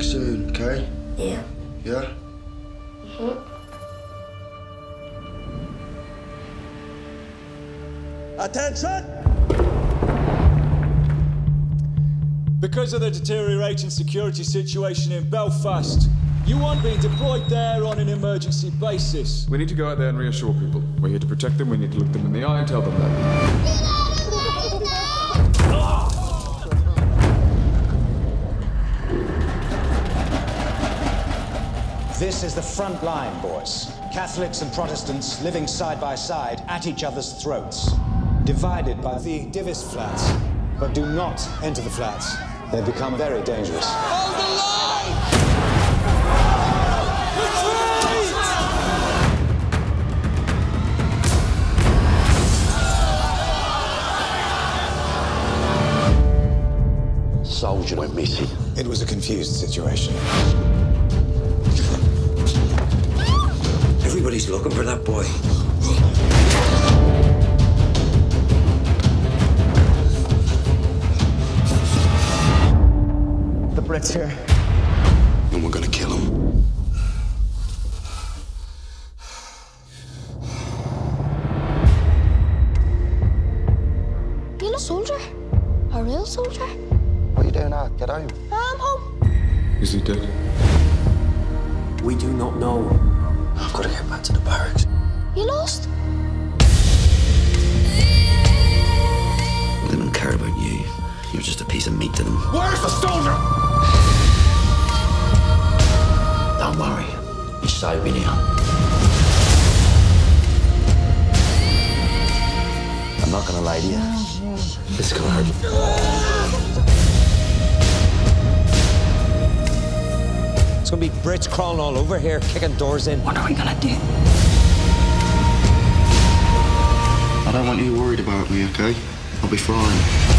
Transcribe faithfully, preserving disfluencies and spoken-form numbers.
back soon, okay? Yeah. Yeah? Mm-hmm. Attention! Because of the deteriorating security situation in Belfast, you won't be deployed there on an emergency basis. We need to go out there and reassure people. We're here to protect them, we need to look them in the eye and tell them that. Get out of there now! Oh! This is the front line, boys. Catholics and Protestants living side by side at each other's throats. Divided by the Divis flats. But do not enter the flats. They become very dangerous. Hold the line! Soldier went missing. It was a confused situation. Everybody's looking for that boy. The Brit's here. And we're gonna kill him. Being a soldier? A real soldier? What are you doing now? Get home. I'm home. Is he dead? We do not know. I've got to get back to the barracks. You lost? They don't care about you. You're just a piece of meat to them. Where's the soldier? Don't worry. He's safe in here. I'm not going to lie to you. It's going to hurt you. It's going to be Brits crawling all over here, kicking doors in. What are we going to do? I don't want you worried about me, okay? I'll be fine.